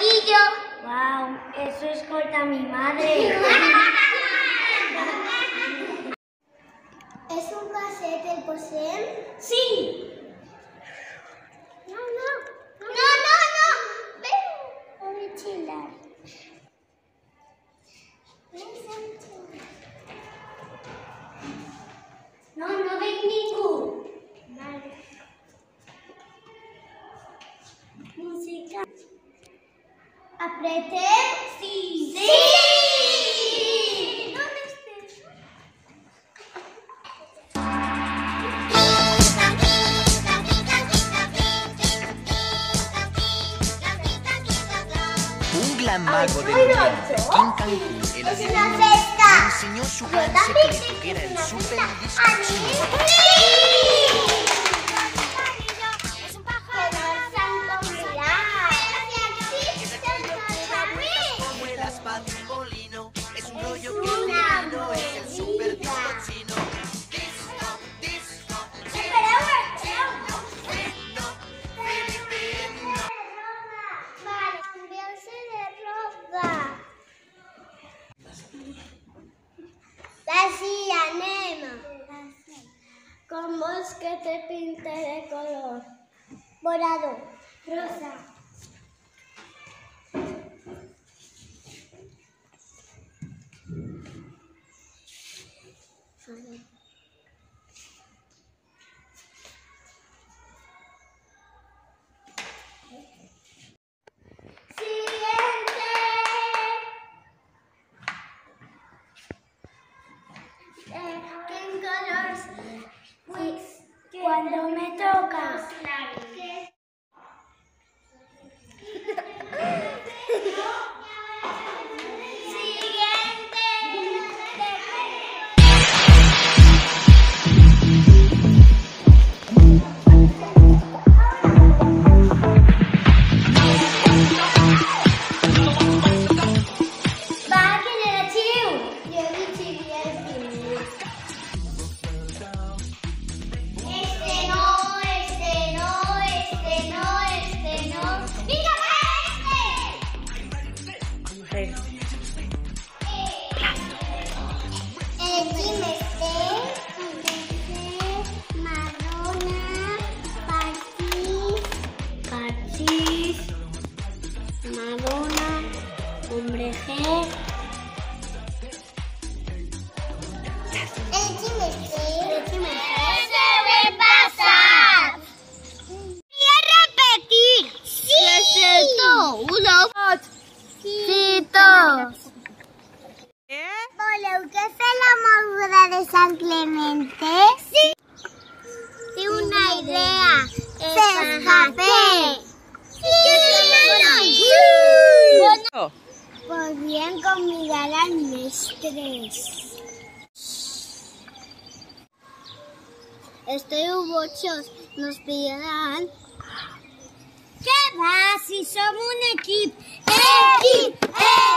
moquillo. Wow, eso escolta a mi madre. ¿Es un cassette que poseen? Sí. No. Ven, mochila. No ven ningún. Vale. Música. ¿Apreté? Sí. ¡Sí! ¿Dónde está eso? Un gran mago de en Cancún, es una festa. Enseñó su gran secreto, que era el súper disco. Con que te pinté de color morado, rosa. Cuando me tocas, hombre G. ¡Se me pasa! ¡Voy a repetir! ¡Sí! ¿Qué es esto? ¡Unos! ¿Eh? ¿Qué es la mordura de San Clemente? ¡Sí! ¡Tengo una idea! ¡Se escapé! ¡Sí! ¡Sí! Podrían convidar al mestres. Estoy borrachos, nos pillarán. ¿Qué va si somos un equipo?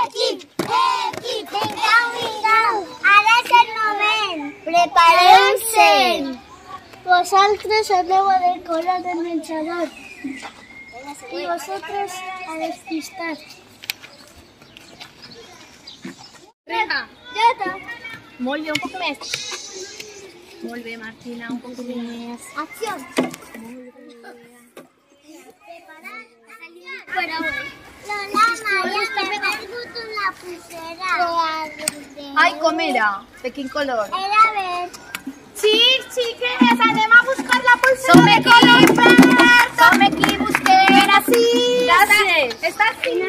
¡Equipo! ¡Cuidado! ¡Ahora se nos ven! ¡Prepárense! Vosotros os debo del color del mechador y vosotros a despistar. Ja està. Molt bé, un poc més. Molt bé, Martina, un poc més. Acció. Preparar, acció. Lola, Maria, m'he perdut una pulsera. Ai, com era? De quin color? Era verd. Sí, xiques, anem a buscar la pulsera. Som aquí, busquem. Sí, gràcies. Estàs fina?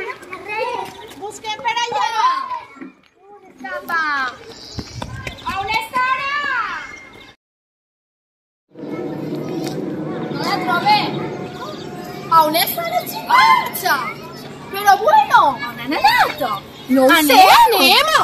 Res. Busquem per allà. ¡Aún estará! ¡No la probé! ¡Aún estará chivacha! ¡Pero bueno! ¡Ananato! ¡No sé, Nemo!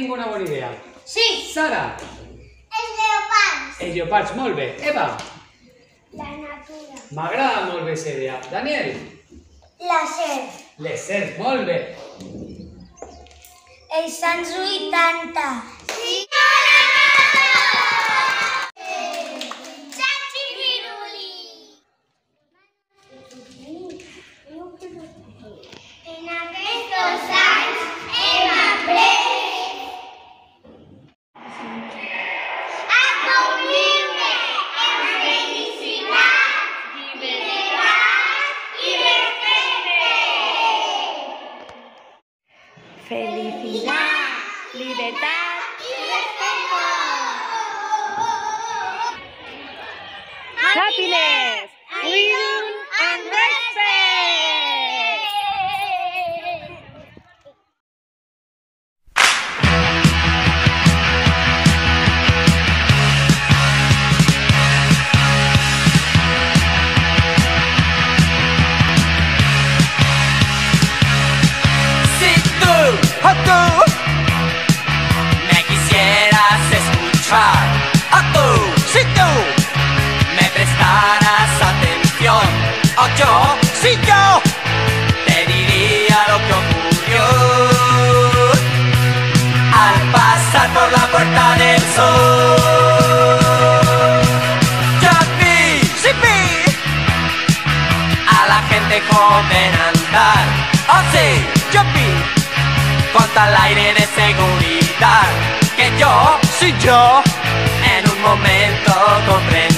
tinc una bona idea. Sí. Sara. Els lleopards. Els lleopards, molt bé. Eva. La natura. M'agrada molt bé aquesta idea. Daniel. Les serps. Les serps, molt bé. Els anys 80. Sí. Joven andar, oh sí, yo vi contra el aire de seguridad que yo, si yo, en un momento compré.